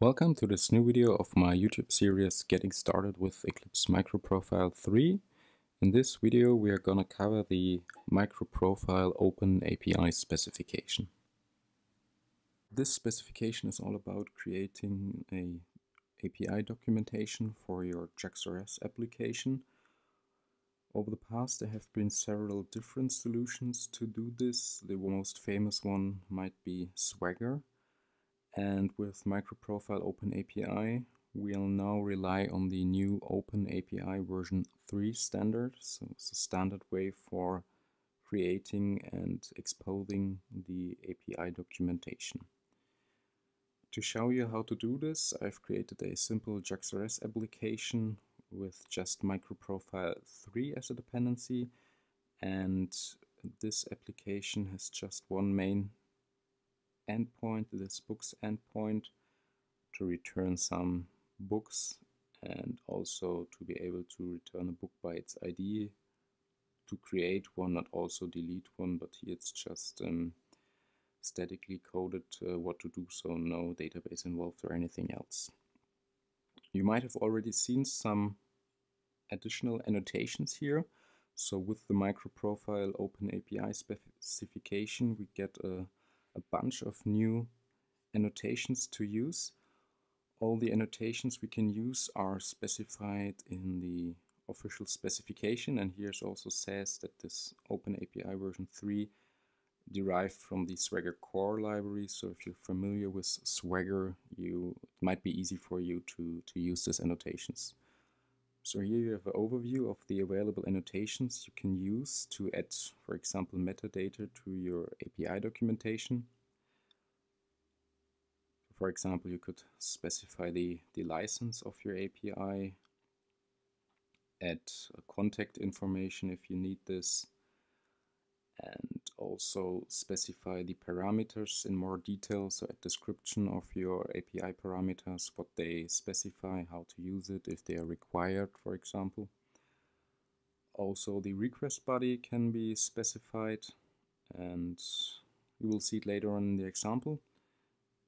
Welcome to this new video of my YouTube series Getting Started with Eclipse MicroProfile 3. In this video we are going to cover the MicroProfile OpenAPI specification. This specification is all about creating an API documentation for your JaxRS application. Over the past there have been several different solutions to do this. The most famous one might be Swagger. And with MicroProfile OpenAPI, we'll now rely on the new OpenAPI version 3 standard. So it's a standard way for creating and exposing the API documentation. To show you how to do this, I've created a simple JaxRS application with just MicroProfile 3 as a dependency. And this application has just one main endpoint, this books endpoint, to return some books and also to be able to return a book by its ID, to create one, not also delete one, but here it's just statically coded what to do, so no database involved or anything else. You might have already seen some additional annotations here. So with the MicroProfile OpenAPI specification, we get a bunch of new annotations to use. All the annotations we can use are specified in the official specification, and here it also says that this OpenAPI version 3 derived from the Swagger core library. So if you're familiar with Swagger, it might be easy for you to use these annotations. So here you have an overview of the available annotations you can use to add, for example, metadata to your API documentation. For example, you could specify the license of your API, add contact information if you need this, and also specify the parameters in more detail, so a description of your API parameters, what they specify, how to use it, if they are required, for example. Also the request body can be specified, and you will see it later on in the example.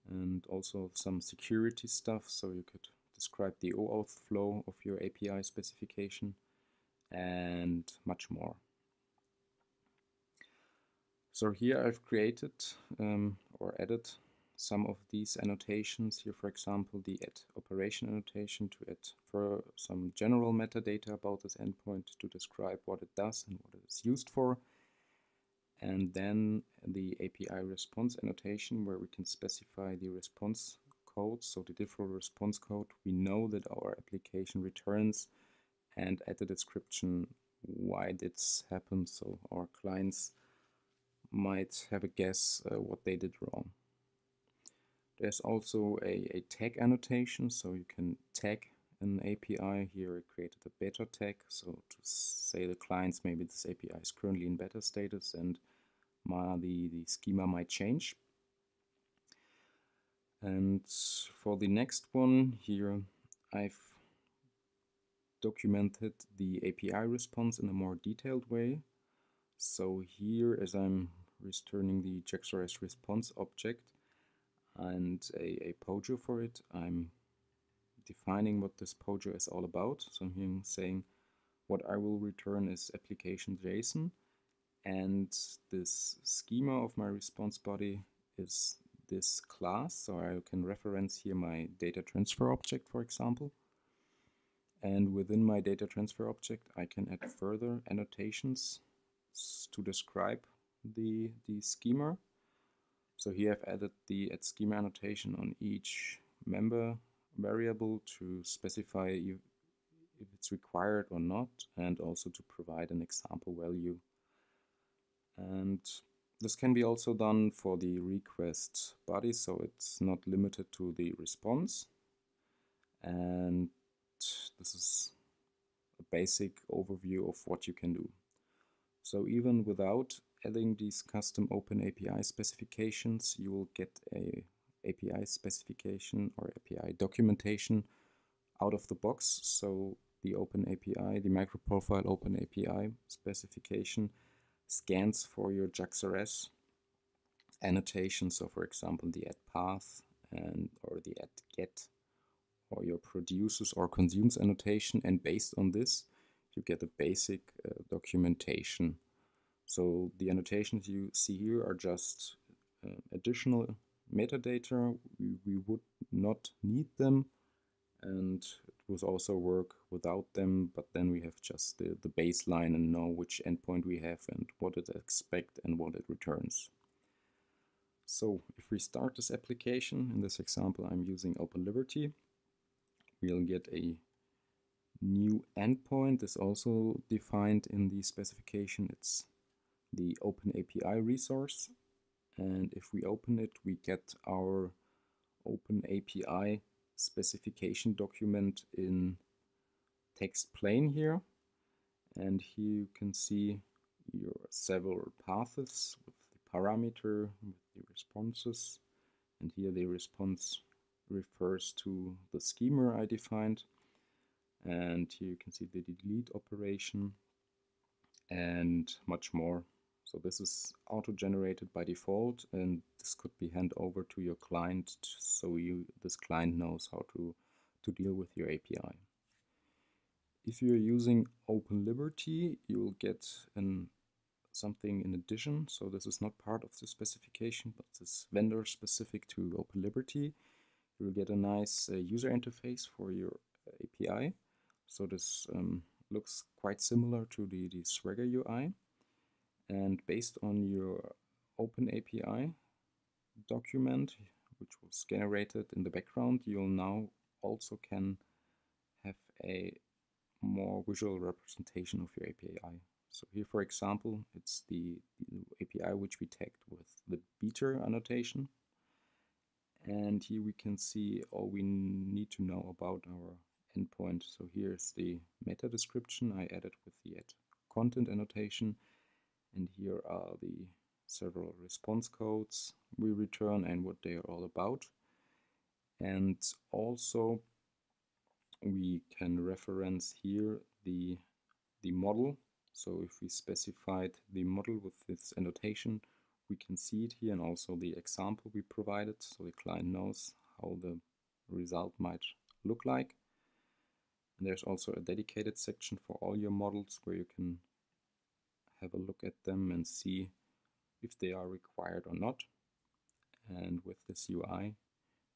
And also some security stuff, so you could describe the OAuth flow of your API specification, and much more. So here I've created or added some of these annotations. Here, for example, the add operation annotation to add for some general metadata about this endpoint to describe what it does and what it is used for. And then the API response annotation, where we can specify the response code, so the default response code we know that our application returns, and add the description why this happened, so our clients might have a guess what they did wrong. There's also a tag annotation, so you can tag an API. Here I created a beta tag, so to say the clients, maybe this API is currently in beta status and the schema might change. And for the next one here, I've documented the API response in a more detailed way. So here, as I'm returning the JaxRS response object and a POJO for it, I'm defining what this POJO is all about. So here I'm saying what I will return is application.json, and this schema of my response body is this class. So I can reference here my data transfer object, for example. And within my data transfer object, I can add further annotations to describe the schema. So here I've added the add schema annotation on each member variable to specify if it's required or not, and also to provide an example value. And this can be also done for the request body, so it's not limited to the response. And this is a basic overview of what you can do. So even without adding these custom OpenAPI specifications, you will get a API specification or API documentation out of the box. So the OpenAPI, the MicroProfile OpenAPI specification scans for your JaxRS annotations. So for example, the add path and or the @get or your produces or consumes annotation, and based on this you get a basic documentation. So the annotations you see here are just additional metadata. We would not need them, and it would also work without them, but then we have just the baseline and know which endpoint we have and what it expects and what it returns. So if we start this application, in this example I'm using OpenLiberty, we'll get a new endpoint. This is also defined in the specification. It's the OpenAPI resource, and if we open it we get our OpenAPI specification document in text plain here, and here you can see your several paths with the parameter, with the responses, and here the response refers to the schema I defined, and here you can see the delete operation and much more. So this is auto-generated by default, and this could be handed over to your client, so this client knows how to deal with your API. If you're using OpenLiberty, you will get something in addition. So this is not part of the specification, but it's vendor-specific to OpenLiberty. You will get a nice user interface for your API. So this looks quite similar to the Swagger UI. And based on your OpenAPI document, which was generated in the background, you'll now also can have a more visual representation of your API. So here, for example, it's the API which we tagged with the beater annotation. And here we can see all we need to know about our endpoint. So here's the meta description I added with the @content annotation. And here are the several response codes we return and what they are all about. And also we can reference here the model. So if we specified the model with this annotation, we can see it here, and also the example we provided, so the client knows how the result might look like. And there's also a dedicated section for all your models where you can have a look at them and see if they are required or not. And with this UI,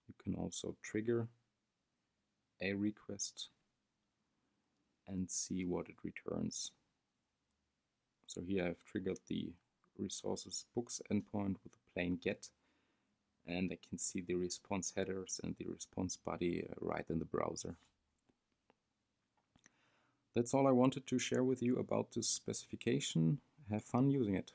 you can also trigger a request and see what it returns. So here I've triggered the resources books endpoint with a plain get, and I can see the response headers and the response body right in the browser. That's all I wanted to share with you about this specification. Have fun using it.